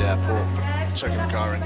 the airport, checking the car in.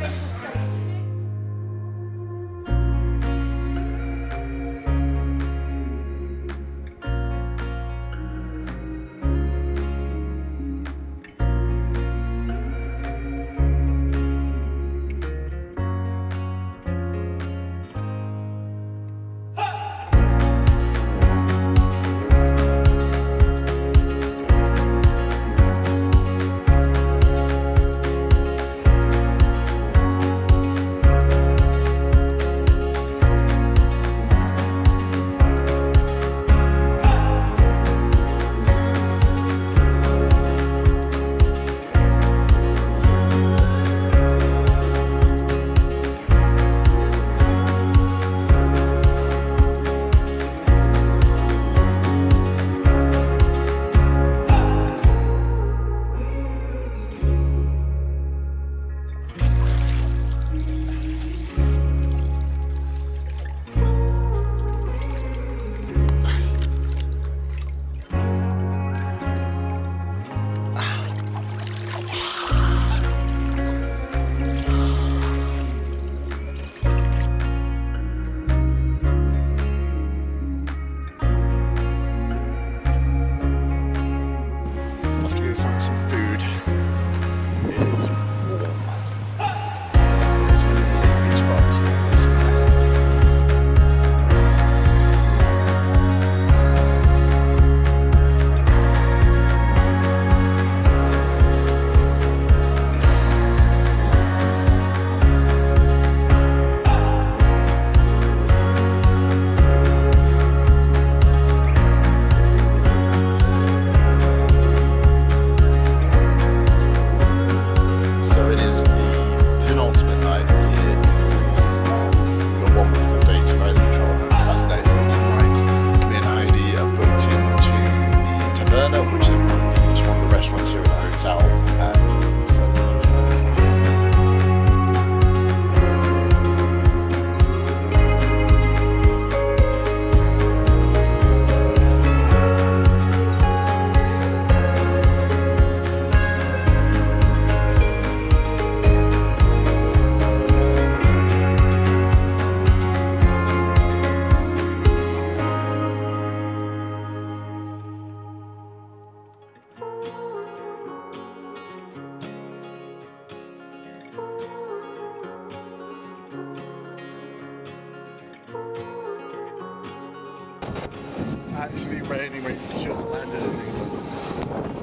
Actually raining when you just landed in England.